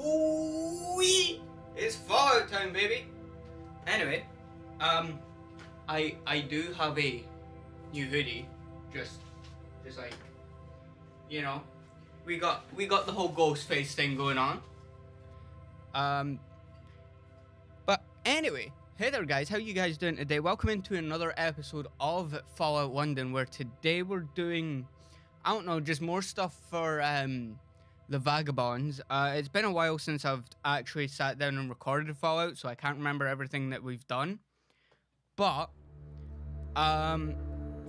Ooh-wee! It's Fallout Town, baby! Anyway, I do have a new hoodie. Just like, you know, we got the whole ghost face thing going on. But anyway, hey there guys, how you guys doing today? Welcome into another episode of Fallout London, where today we're doing, I don't know, just more stuff for The Vagabonds. It's been a while since I've actually sat down and recorded Fallout, so I can't remember everything that we've done. But,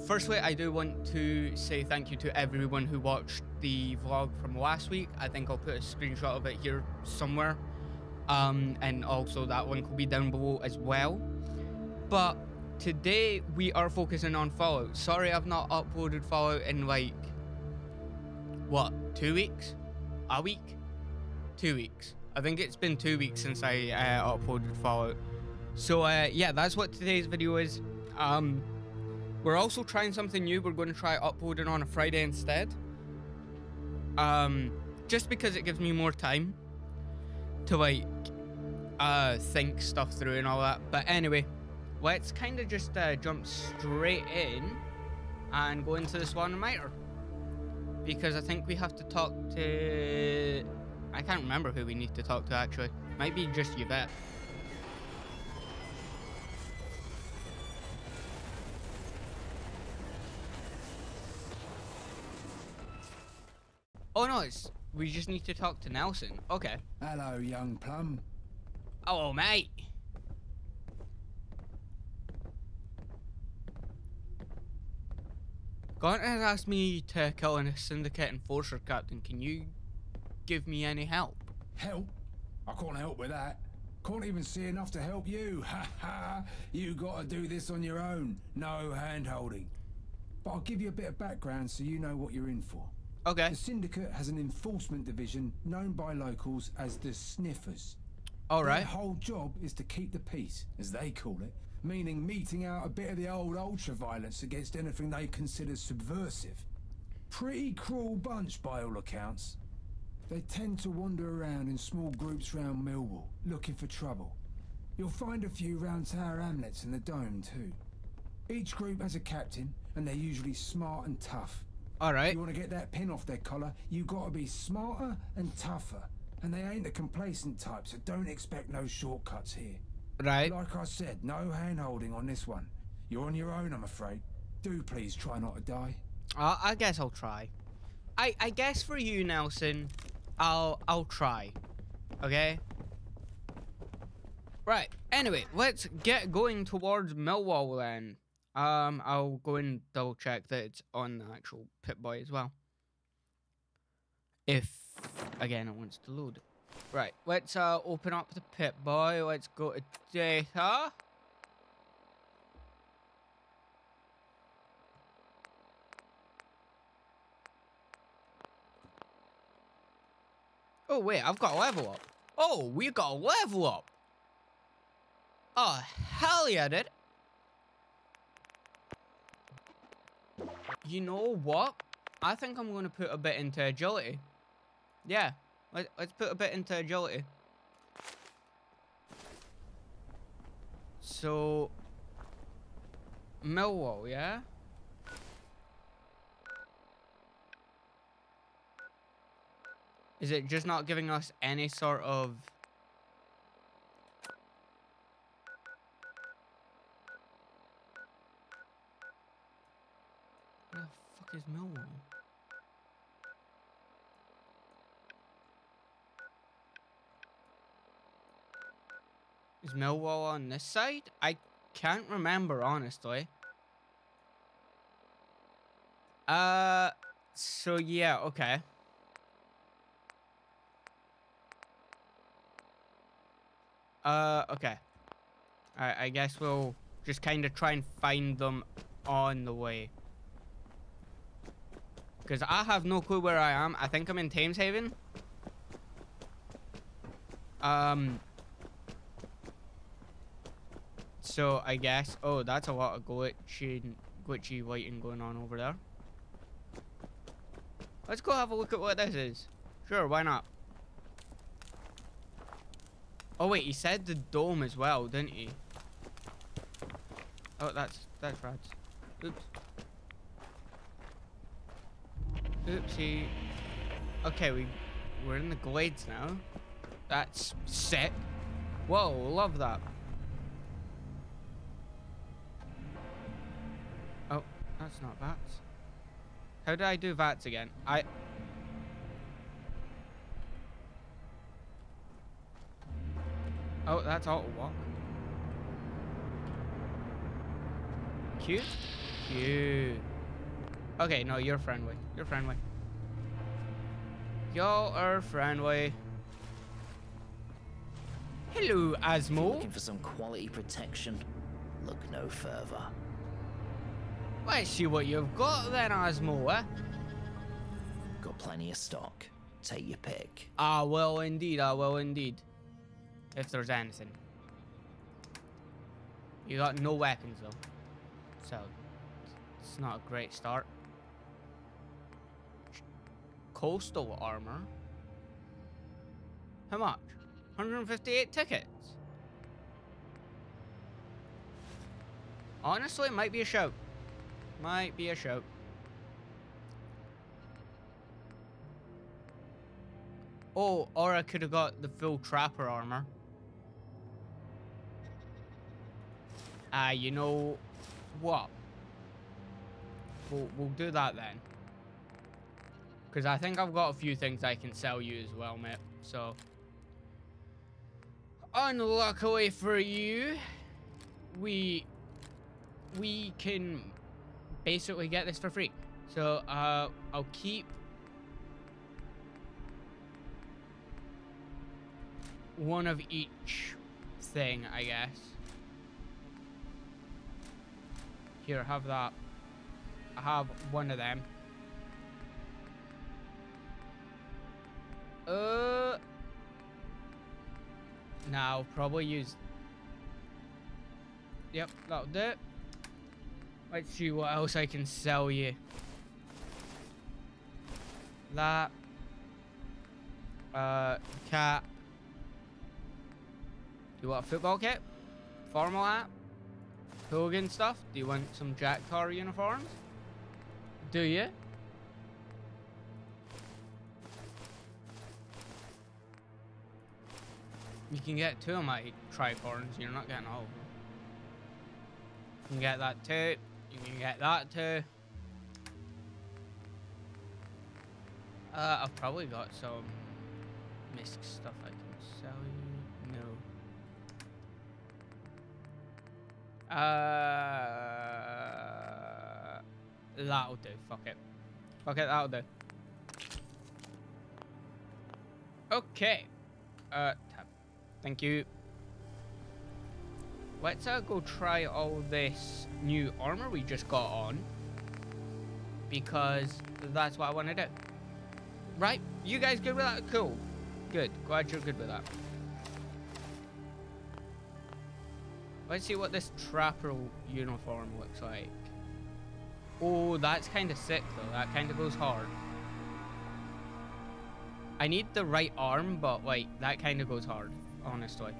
firstly, I do want to say thank you to everyone who watched the vlog from last week. I think I'll put a screenshot of it here somewhere. And also that one could be down below as well. But today we are focusing on Fallout. Sorry I've not uploaded Fallout in like, what, 2 weeks? A week? 2 weeks. I think it's been 2 weeks since I uploaded Fallout. So yeah, that's what today's video is. We're also trying something new. We're going to try uploading on a Friday instead. Just because it gives me more time to like think stuff through and all that. But anyway, let's kind of just jump straight in and go into the Swan and Mitre, because I think we have to talk to, I can't remember who we need to talk to actually. Might be just Yvette. Oh no, it's, we just need to talk to Nelson. Okay. Hello, young plum. Oh, mate. Gaunt has asked me to kill a Syndicate Enforcer, Captain. Can you give me any help? Help? I can't help with that. Can't even see enough to help you. Ha ha. You gotta do this on your own. No hand-holding. But I'll give you a bit of background so you know what you're in for. Okay. The Syndicate has an enforcement division known by locals as the Sniffers. All right. Their whole job is to keep the peace, as they call it, meaning meting out a bit of the old ultra-violence against anything they consider subversive. Pretty cruel bunch by all accounts. They tend to wander around in small groups round Millwall, looking for trouble. You'll find a few round Tower Hamlets and the Dome too. Each group has a captain, and they're usually smart and tough. All right. You want to get that pin off their collar, you got to be smarter and tougher. And they ain't a complacent type, so don't expect no shortcuts here. Right. Like I said, no hand-holding on this one. You're on your own, I'm afraid. Do please try not to die. I guess I'll try. I guess for you, Nelson, I'll try. Okay? Right. Anyway, let's get going towards Millwall then. I'll go and double check that it's on the actual Pip-Boy as well. If, again, it wants to load. Right, let's open up the Pip-Boy. Let's go to data. Oh, wait, I've got a level up. Oh, we got a level up. Oh, hell yeah, dude. You know what? I think I'm going to put a bit into agility. Yeah, let's put a bit into agility. So, Millwall, yeah? Is it just not giving us any sort of... Is Millwall? Is Millwall on this side? I can't remember honestly. So yeah, okay. Okay. All right, I guess we'll just kind of try and find them on the way. Because I have no clue where I am. I think I'm in Thameshaven. So I guess... Oh, that's a lot of glitchy lighting going on over there. Let's go have a look at what this is. Sure, why not? Oh wait, he said the dome as well, didn't he? Oh, that's Rad's. Oops. Oopsie. Okay, we're in the glades now. That's sick. Whoa, love that. Oh, that's not VATS. How did I do VATS again? Oh, that's auto walk. Cute? Cute. Okay, no, you're friendly. You're friendly. Y'all are friendly. Hello, Asmo. Looking for some quality protection? Look no further. Let's see what you've got then, Asmo, eh? Got plenty of stock. Take your pick. Ah, well, indeed. Ah, well, indeed. If there's anything. You got no weapons, though. So, it's not a great start. Coastal armor. How much? 158 tickets. Honestly, it might be a shout. Might be a shout. Oh, or I could have got the full trapper armor. Ah, you know what? We'll do that then. Because I think I've got a few things I can sell you as well, mate. So, unluckily for you, we can basically get this for free. So, I'll keep one of each thing, I guess. Here, have that. I have one of them. Nah, I'll probably use... Yep, that'll do it. Let's see what else I can sell you. That. Cap. Do you want a football kit? Formal hat? Hogan stuff? Do you want some Jack Tar uniforms? Do you? You can get two of my tricorns. You're not getting all of them. You can get that too. You can get that too. I've probably got some misc stuff I can sell you. No. That'll do. Fuck it. Fuck it. That'll do. Okay. Thank you. Let's go try all this new armor we just got on, because that's what I want to do. Right? You guys good with that? Cool. Good. Glad you're good with that. Let's see what this trapper uniform looks like. Oh, that's kind of sick though. That kind of goes hard. I need the right arm, but like that kind of goes hard, honestly.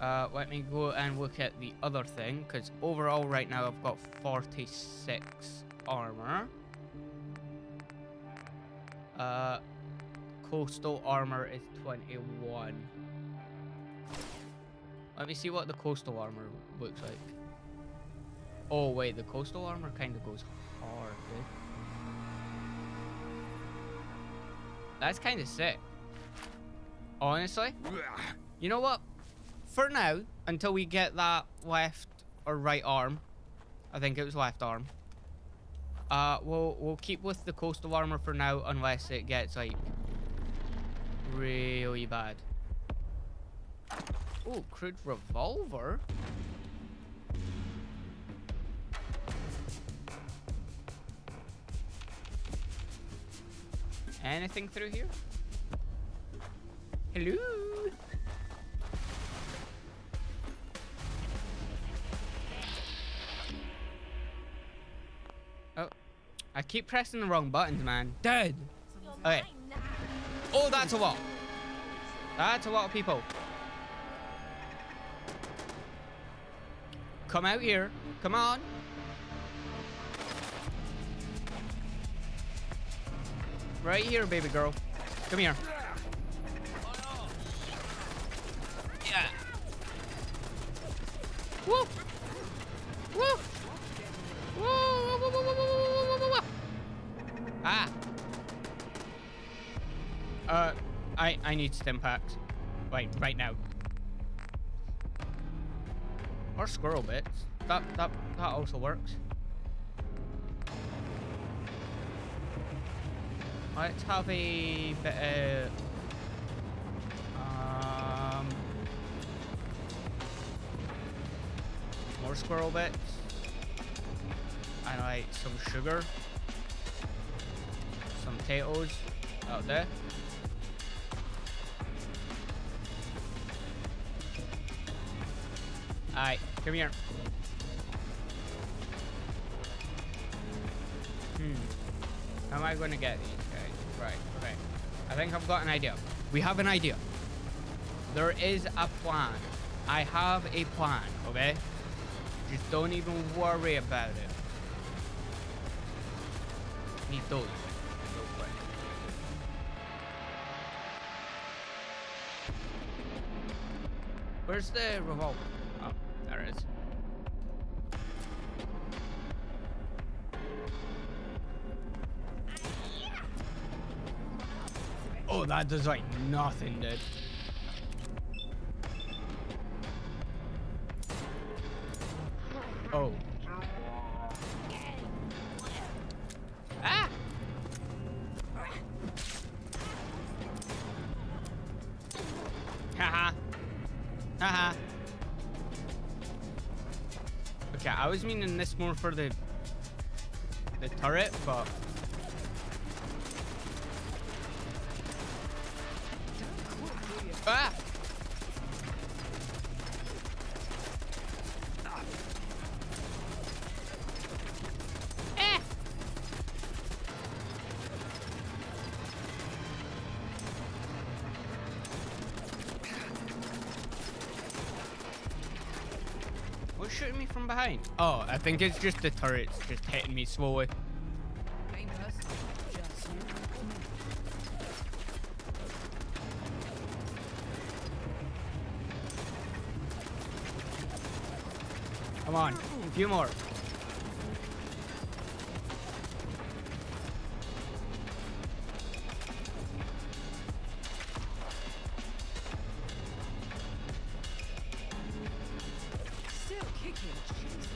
Let me go and look at the other thing, because overall right now I've got 46 armor. Coastal armor is 21. Let me see what the coastal armor looks like. Oh wait, the coastal armor kind of goes hard, dude. That's kind of sick, honestly. You know what? For now, until we get that left or right arm, I think it was left arm. We'll keep with the coastal armor for now, unless it gets like really bad. Oh, crude revolver. Anything through here? Hello. Oh, I keep pressing the wrong buttons, man. Dead. Okay. Oh, that's a lot. That's a lot of people. Come out here. Come on. Right here, baby girl. Come here. Yeah. Woo! Woo! Woo! Woo! Woo! Woo! Woo! Woo! Woo! Ah. I need stim packs. Wait, right now. Or squirrel bits. That also works. Let's have a bit of more squirrel bits. And like some sugar. Some potatoes out there. Alright, come here. How am I gonna get these guys? Right, okay. I think I've got an idea. We have an idea. There is a plan. I have a plan, okay? Just don't even worry about it. Need those. Where's the revolver? There is. Oh, that does like nothing, dude. Oh. Ah! Haha. Haha. Okay, I was meaning this more for the turret, but ah! Eh! What's shooting me from behind? Oh, I think it's just the turrets just hitting me slowly. Come on, a few more. Still kicking, Jesus.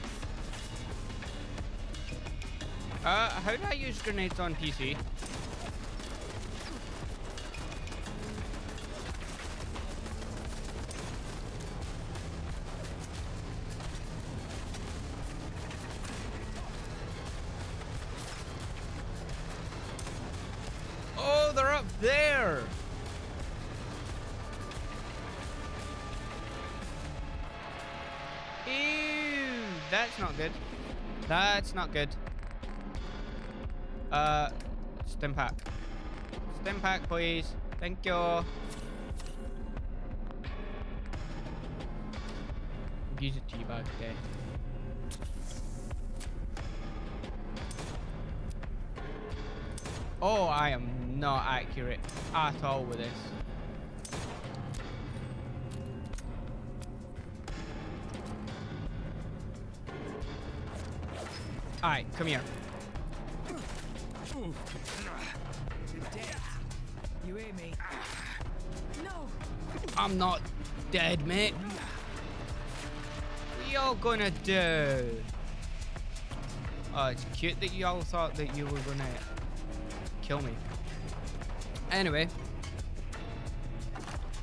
How do I use grenades on PC? That's not good. Stim pack. Stim pack, please. Thank you. Use a tea bag today. Oh, I am not accurate at all with this. Alright, come here. You hear me? No. I'm not dead, mate. What y'all gonna do? Oh, it's cute that y'all thought that you were gonna kill me. Anyway.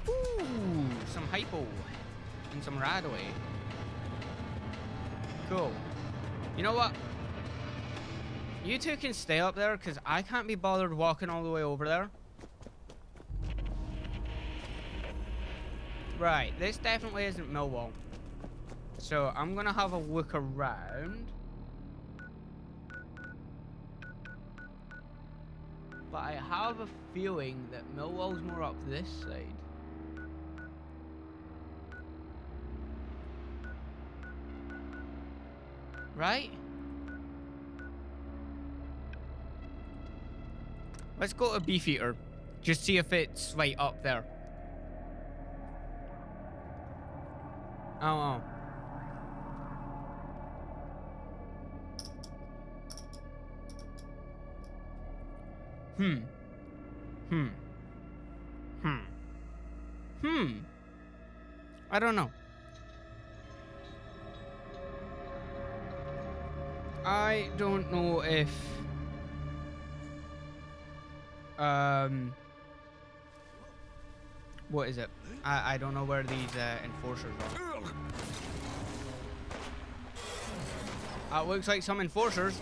Ooh, some hypo. And some radaway. Cool. You know what? You two can stay up there because I can't be bothered walking all the way over there. Right, this definitely isn't Millwall. So I'm going to have a look around. But I have a feeling that Millwall's more up this side. right? Let's go to Beefeater. Just see if it's right up there. Oh. I don't know. I don't know if what is it? I don't know where these enforcers are. It looks like some enforcers.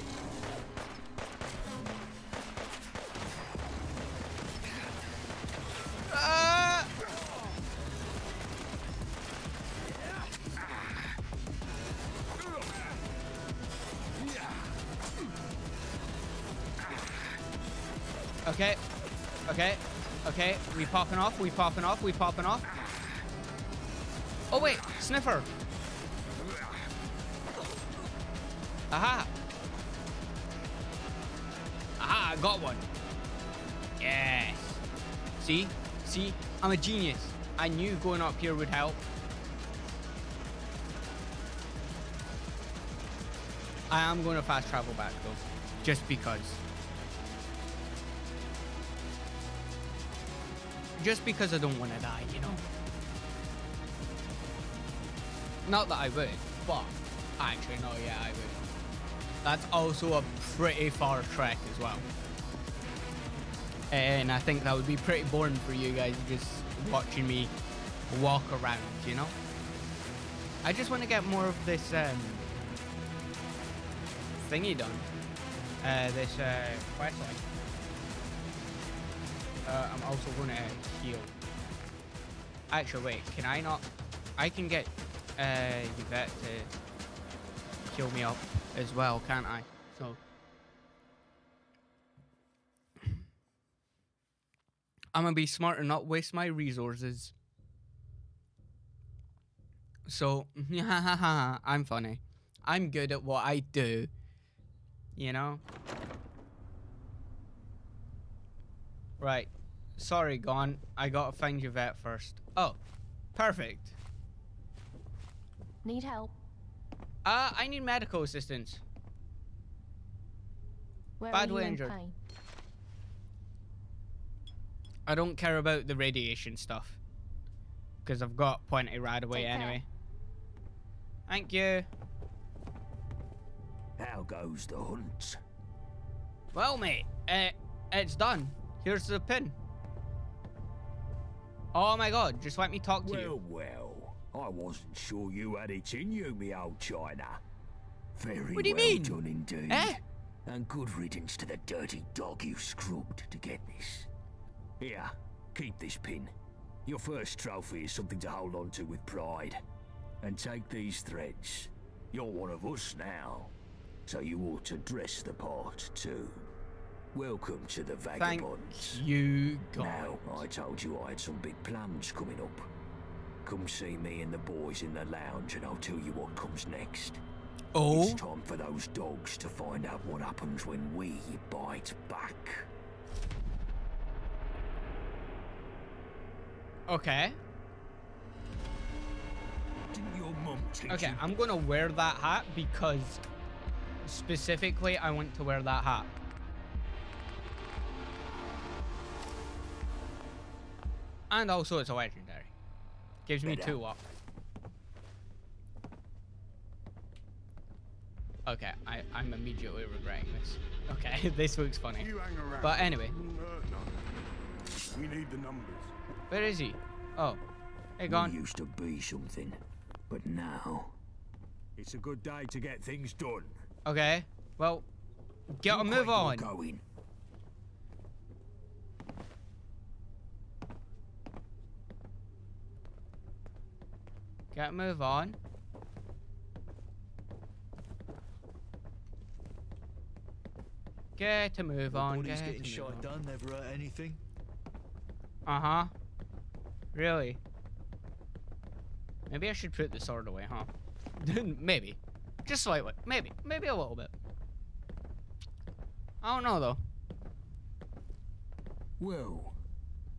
Okay, we popping off, we popping off, we popping off. Oh wait, Sniffer. Aha. Aha, I got one. Yes. See? See? I'm a genius. I knew going up here would help. I am going to fast travel back though, just because. Just because I don't want to die, you know? Not that I would, but... Actually, no, yeah, I would. That's also a pretty far trek as well. And I think that would be pretty boring for you guys, just watching me walk around, you know? I just want to get more of this, thingy done. This, quest line. I'm also going to heal. Actually, wait, can I not? I can get Yvette to heal me up as well, can't I? So I'm going to be smart and not waste my resources. So, I'm funny. I'm good at what I do, you know? Right. Sorry, Gaunt. I gotta find Yvette first. Oh, perfect. Need help? I need medical assistance. Where Badly injured. In I don't care about the radiation stuff, because I've got plenty right away anyway. Thank you. How goes the hunt? Well, mate, it's done. Here's the pin. Oh my god, just let me talk to you. Well, I wasn't sure you had it in you, me old China. Very well done indeed. Eh? And good riddance to the dirty dog you scrubbed to get this. Here, keep this pin. Your first trophy is something to hold on to with pride. And take these threads. You're one of us now. So you ought to dress the part too. Welcome to the Vagabonds. Thank you, God. Now, I told you I had some big plans coming up. Come see me and the boys in the lounge and I'll tell you what comes next. Oh? It's time for those dogs to find out what happens when we bite back. Okay. Didn't your mum teach you? Okay, I'm going to wear that hat because specifically I want to wear that hat. And also it's a legendary. Gives me 2 up. Okay, I'm immediately regretting this. Okay, this looks funny. But anyway. We need the numbers. Where is he? Oh. Hey, Gaunt. We used to be something, but now it's a good day to get things done. Okay. Well, get a move on. Get a move on. Get a move on. Get getting shot done. Never hurt anything. Uh huh. Really? Maybe I should put the sword away, huh? Maybe. Just slightly. Maybe a little bit. I don't know, though. Well,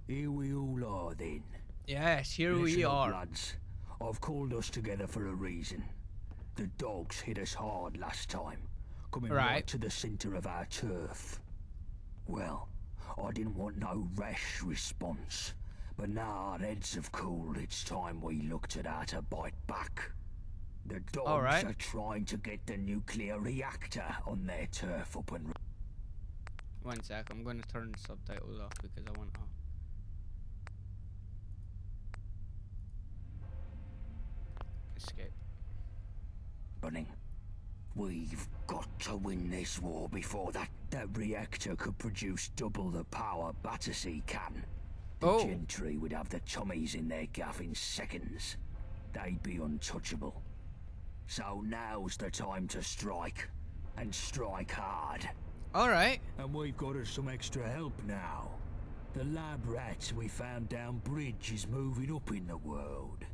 here we all are, then. Yes, here we are. Lads, I've called us together for a reason. The dogs hit us hard last time, coming right to the centre of our turf. Well, I didn't want no rash response, but now our heads have cooled, it's time we looked at how to bite back. The dogs are trying to get the nuclear reactor on their turf up and... One sec, I'm going to turn the subtitles off because I want to... Escape. Running. We've got to win this war before that reactor could produce double the power Battersea can. The gentry would have the Tommies in their gaff in seconds. They'd be untouchable. So now's the time to strike. And strike hard. Alright. And we've got us some extra help now. The lab rat we found down bridge is moving up in the world.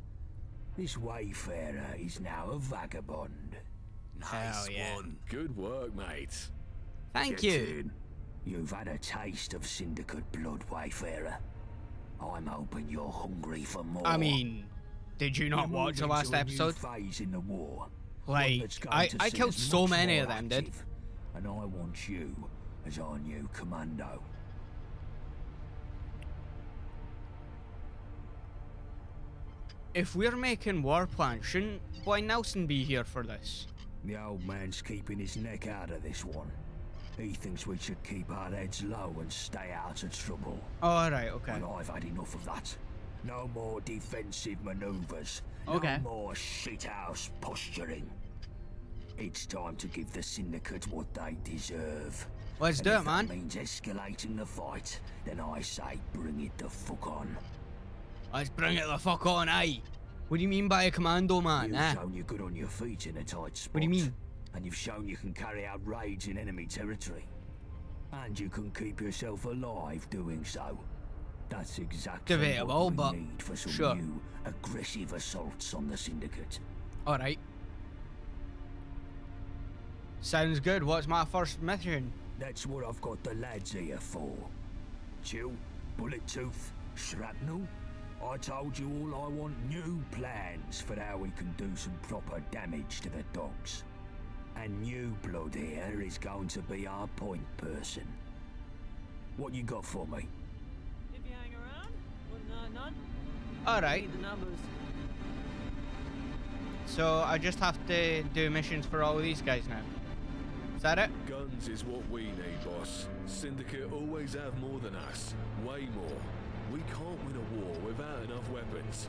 This Wayfarer is now a vagabond. Nice one. Good work, mate. Thank you. You've had a taste of Syndicate blood, Wayfarer. I'm hoping you're hungry for more. I mean, did you not watch the last episode? Phase in the war. Like, I killed so many of them, dude. And I want you as our new commando. If we're making war plans, shouldn't Boy Nelson be here for this? The old man's keeping his neck out of this one. He thinks we should keep our heads low and stay out of trouble. Alright, okay. But I've had enough of that. No more defensive manoeuvres. Okay. No more shithouse posturing. It's time to give the Syndicate what they deserve. Let's do it, man. If that means escalating the fight, then I say bring it the fuck on. Let's bring it the fuck on, eh? What do you mean by a commando, man? You've shown you're good on your feet in a tight spot. What do you mean? And you've shown you can carry out raids in enemy territory. And you can keep yourself alive doing so. That's exactly what we need for some new aggressive assaults on the Syndicate. Alright. Sounds good. What's my first mission? That's what I've got the lads here for. Chill, Bullet Tooth, Shrapnel. I told you all I want new plans for how we can do some proper damage to the dogs. And new blood here is going to be our point person. What you got for me? If you hang around, none. Alright. So I just have to do missions for all of these guys now. Is that it? Guns is what we need, boss. Syndicate always have more than us. Way more. We can't win a war without enough weapons.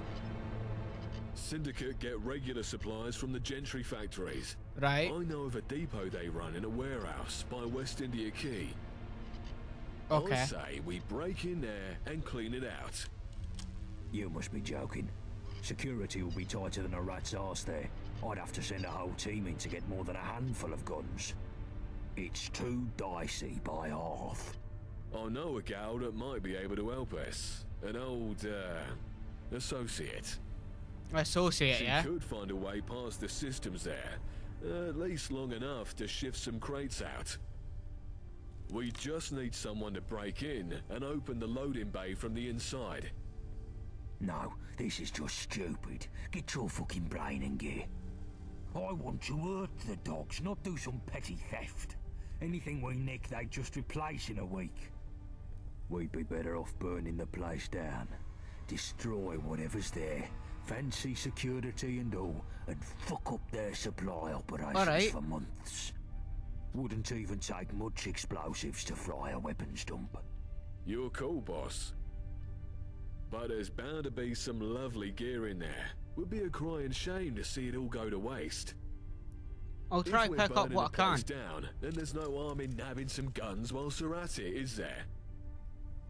Syndicate get regular supplies from the gentry factories. Right. I know of a depot they run in a warehouse by West India Quay. Okay. I say we break in there and clean it out. You must be joking. Security will be tighter than a rat's arse there. I'd have to send a whole team in to get more than a handful of guns. It's too dicey by half. I know a gal that might be able to help us. An old, associate. Associate, yeah? She could find a way past the systems there. At least long enough to shift some crates out. We just need someone to break in and open the loading bay from the inside. No, this is just stupid. Get your fucking brain in gear. I want to hurt the dogs, not do some petty theft. Anything we nick, they just replace in a week. We'd be better off burning the place down. Destroy whatever's there. Fancy security and all. And fuck up their supply operations for months. Wouldn't even take much explosives to fry a weapons dump. You're cool, boss. But there's bound to be some lovely gear in there. Would be a crying shame to see it all go to waste. I'll try and pick up what I can. Then there's no harm in having some guns whilst they're at it, is there?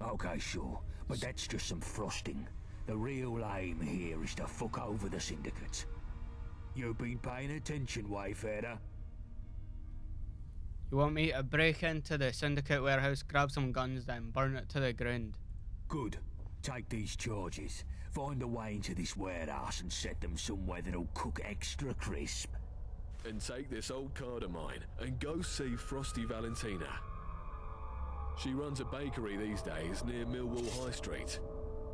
Okay, sure. But that's just some frosting. The real aim here is to fuck over the Syndicate. You've been paying attention, Wayfarer. You want me to break into the Syndicate warehouse, grab some guns, then burn it to the ground? Good. Take these charges. Find a way into this warehouse and set them somewhere that'll cook extra crisp. and take this old card of mine and go see Frosty Valentina. She runs a bakery these days near Millwall High Street.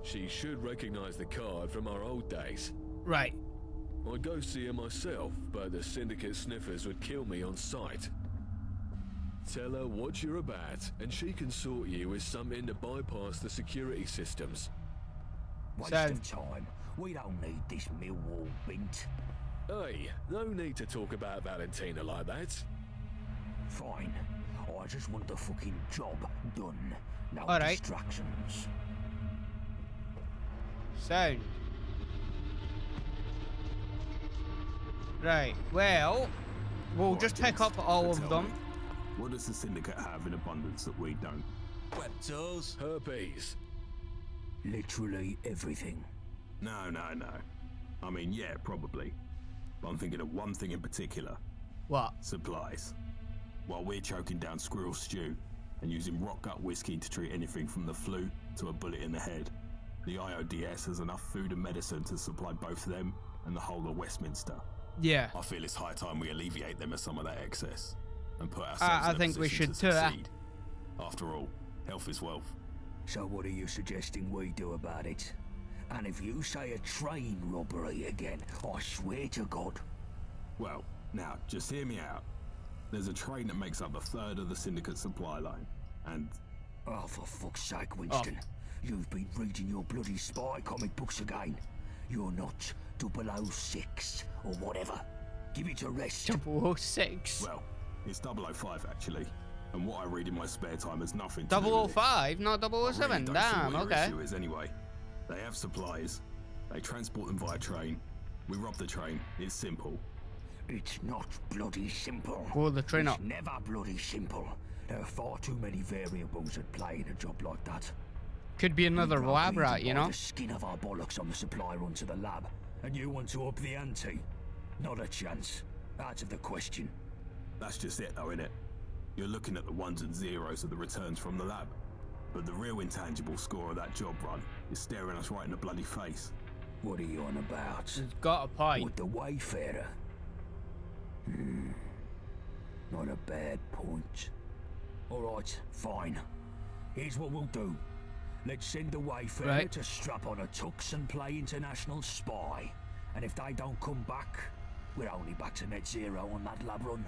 She should recognise the card from our old days. Right. I'd go see her myself, but the Syndicate Sniffers would kill me on sight. Tell her what you're about, and she can sort you with something to bypass the security systems. Waste of time. We don't need this Millwall bint. Hey, no need to talk about Valentina like that. Fine. I just want the fucking job done. No distractions. Sound. Right, well, we'll just pick up all of them. What does the Syndicate have in abundance that we don't? Reptiles, herpes. Literally everything. No. I mean, yeah, probably. But I'm thinking of one thing in particular. What? Supplies. While we're choking down squirrel stew and using rock gut whiskey to treat anything from the flu to a bullet in the head, the IODS has enough food and medicine to supply both them and the whole of Westminster. Yeah. I feel it's high time we alleviate them of some of that excess and put ourselves in a position we should to succeed. After all, health is wealth. So what are you suggesting we do about it? And if you say a train robbery again, I swear to God. Well, now, just hear me out. There's a train that makes up a third of the Syndicate supply line, and... Oh, for fuck's sake, Winston. Oh. You've been reading your bloody spy comic books again. You're not 006 or whatever. Give it a rest. 006? Well, it's 005, actually. And what I read in my spare time has nothing to do with it. 005, not 007. I really don't see what your issue is anyway. They have supplies. They transport them via train. We rob the train. It's simple. It's not bloody simple. Pull the train up. It's never bloody simple. There are far too many variables at play in a job like that. Could be another lab rat, you know? The skin of our bollocks on the supply run to the lab, and you want to up the ante? Not a chance. Out of the question. That's just it, though, innit? You're looking at the ones and zeros of the returns from the lab, but the real intangible score of that job run is staring us right in the bloody face. What are you on about? It's got a point. With the Wayfarer. Not a bad point. All right, fine. Here's what we'll do. Let's send the Wayfarer to strap on a tux and play international spy. And if they don't come back, we're only back to net zero on that lab run.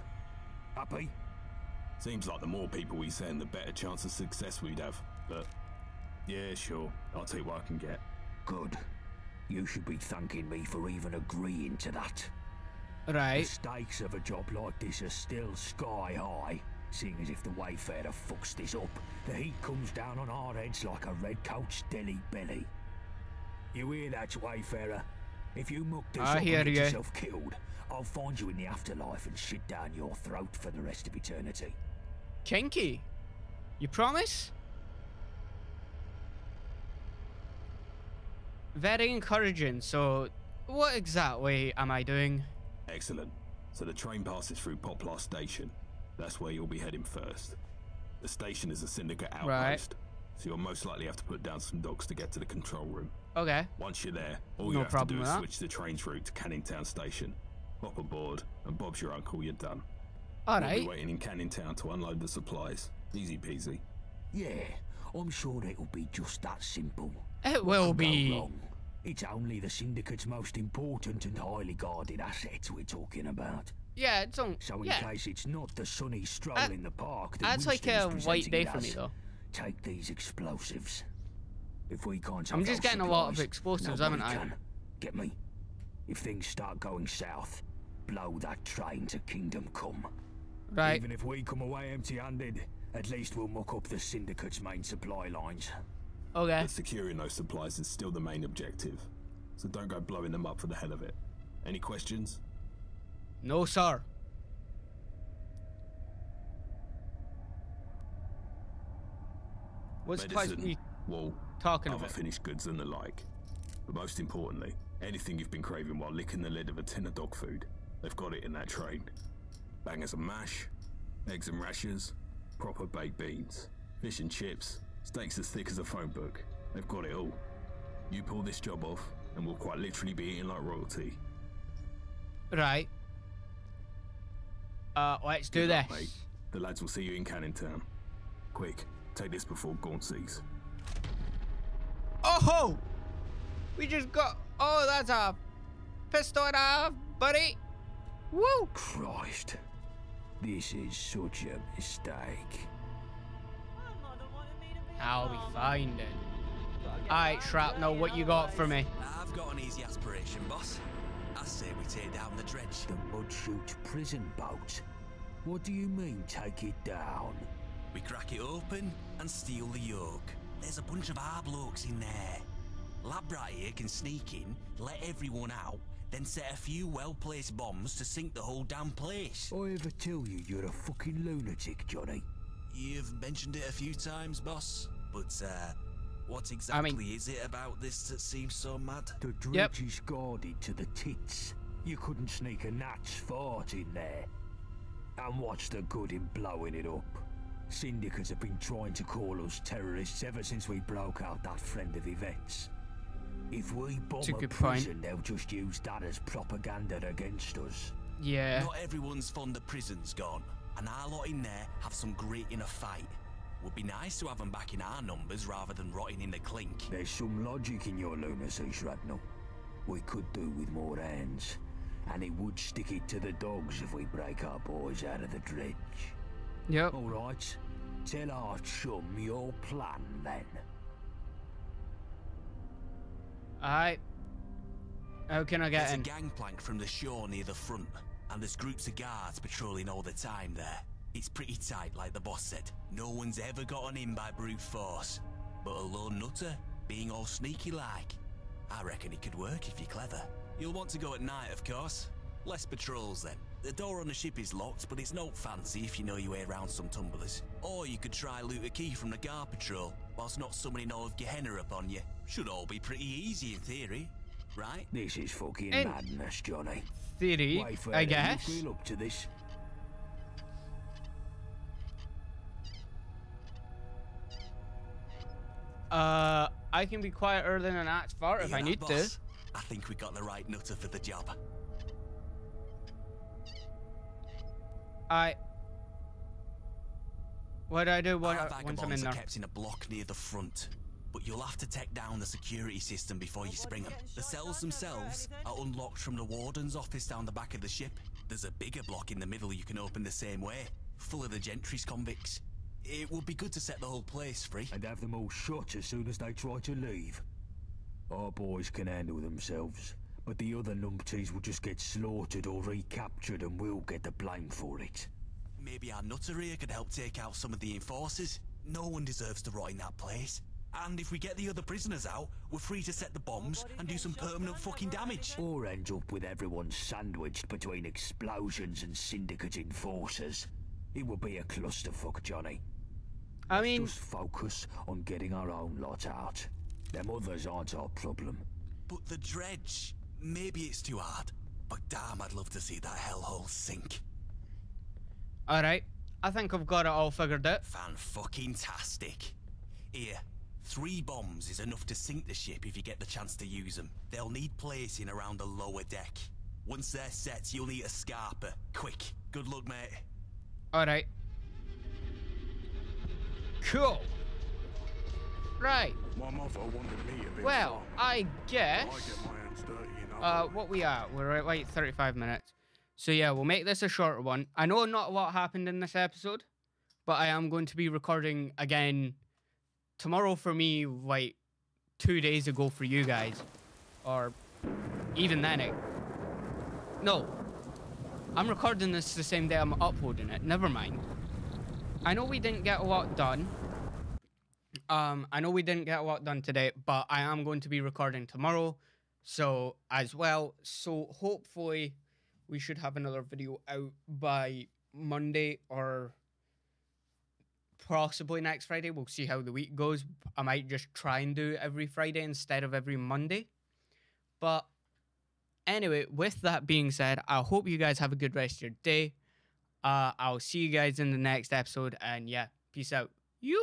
Happy? Seems like the more people we send, the better chance of success we'd have. But, yeah, sure. I'll take what I can get. Good. You should be thanking me for even agreeing to that. Right. The stakes of a job like this are still sky high. Seeing as if the Wayfarer fucks this up, the heat comes down on our heads like a redcoat's dilly belly. You hear that, Wayfarer? If you muck this up and get yourself killed, I'll find you in the afterlife and shit down your throat for the rest of eternity. Chinky, you promise? Very encouraging. So, what exactly am I doing? Excellent. So the train passes through Poplar Station. That's where you'll be heading first. The station is a Syndicate outpost, so you'll most likely have to put down some dogs to get to the control room. Okay. Once you're there, all you have to do is switch the train's route to Canning Town Station. Hop aboard, and Bob's your uncle, you're done. Alright. We'll be waiting in Canning Town to unload the supplies. Easy peasy. Yeah, I'm sure it'll be just that simple. It will be. It's only the Syndicate's most important and highly guarded assets we're talking about. Yeah, it's on. So in case it's not the sunny stroll in the park, that's like a white day for me, though. Take these explosives. If we can't, I'm just getting a lot of explosives, haven't I? Get me. If things start going south, blow that train to Kingdom Come. Right. Even if we come away empty-handed, at least we'll muck up the Syndicate's main supply lines. Okay. But securing those supplies is still the main objective, so don't go blowing them up for the hell of it. Any questions? No, sir. What's medicine, wool, talking about finished goods and the like. But most importantly, anything you've been craving while licking the lid of a tin of dog food, they've got it in that train. Bangers and mash, eggs and rashers, proper baked beans, fish and chips, steaks as thick as a phone book. They've got it all. You pull this job off, and we'll quite literally be eating like royalty. Right. Let's do this. Mate. The lads will see you in Canning Town. Quick, take this before Gaunt sees. Oh ho! We just got. Oh, that's a pistol and a half, buddy. Woo! Christ, this is such a mistake. I'll be fine then. Alright, Shrapnel, what you got for me? I've got an easy aspiration, boss. I say we take down the Dredge. The Mudshoot prison boat? What do you mean, take it down? We crack it open and steal the yoke. There's a bunch of our blokes in there. Lab right here can sneak in, let everyone out, then set a few well-placed bombs to sink the whole damn place. I ever tell you you're a fucking lunatic, Johnny? You've mentioned it a few times, boss, but, what exactly is it about this that seems so mad? The Dredge is guarded to the tits. You couldn't sneak a gnat's fart in there. And what's the good in blowing it up? Syndicates have been trying to call us terrorists ever since we broke out that friend of Yvette's. If we bomb a prison, they'll just use that as propaganda against us. Yeah. Not everyone's fond of prisons, Gone, and our lot in there have some grit in a fight. Would be nice to have them back in our numbers rather than rotting in the clink. There's some logic in your lunacy, Shrapnel. We could do with more hands, and it would stick it to the dogs if we break our boys out of the Dredge. Yep. All right. Tell our chum your plan then. All right. How can I get in? There's a gangplank from the shore near the front, and there's groups of guards patrolling all the time there. It's pretty tight, like the boss said. No one's ever gotten in by brute force. But a lone nutter, being all sneaky-like, I reckon it could work if you're clever. You'll want to go at night, of course. Less patrols, then. The door on the ship is locked, but it's no fancy if you know your way around some tumblers. Or you could try loot a key from the guard patrol, whilst not summoning all of Gehenna upon you. Should all be pretty easy in theory, right? This is fucking madness, Johnny. Theory, Wayfarer, I guess. You feel up to this? I can be quieter than an axe fart if I need to. I think we got the right nutter for the job. What do I do once I'm in there? Our vagabonds are kept in a block near the front, but you'll have to take down the security system before you spring them. The cells themselves are unlocked from the warden's office down the back of the ship. There's a bigger block in the middle you can open the same way, full of the gentry's convicts. It would be good to set the whole place free. And have them all shot as soon as they try to leave. Our boys can handle themselves, but the other numpties will just get slaughtered or recaptured and we'll get the blame for it. Maybe our nutter here could help take out some of the enforcers. No one deserves to rot in that place. And if we get the other prisoners out, we're free to set the bombs and do some permanent fucking damage. Or end up with everyone sandwiched between explosions and syndicate enforcers. It would be a clusterfuck, Johnny. Let's just focus on getting our own lot out. Them others aren't our problem. But the Dredge, maybe it's too hard. But damn, I'd love to see that hellhole sink. Alright, I think I've got it all figured out. Fan-fucking-tastic. Here, 3 bombs is enough to sink the ship if you get the chance to use them. They'll need placing around the lower deck. Once they're set, you'll need a scarper. Quick, good luck, mate. Alright. Cool. Right. My mother wanted me a bit well, I guess. What we are? We're at like 35 minutes. So yeah, we'll make this a shorter one. I know not a lot happened in this episode, but I am going to be recording again tomorrow for me, like 2 days ago for you guys, or even then. No. I'm recording this the same day I'm uploading it. Never mind. I know we didn't get a lot done. I know we didn't get a lot done today, but I am going to be recording tomorrow, so as well. So hopefully we should have another video out by Monday or possibly next Friday. We'll see how the week goes. I might just try and do every Friday instead of every Monday. But anyway, with that being said, I hope you guys have a good rest of your day. I'll see you guys in the next episode, and yeah, peace out.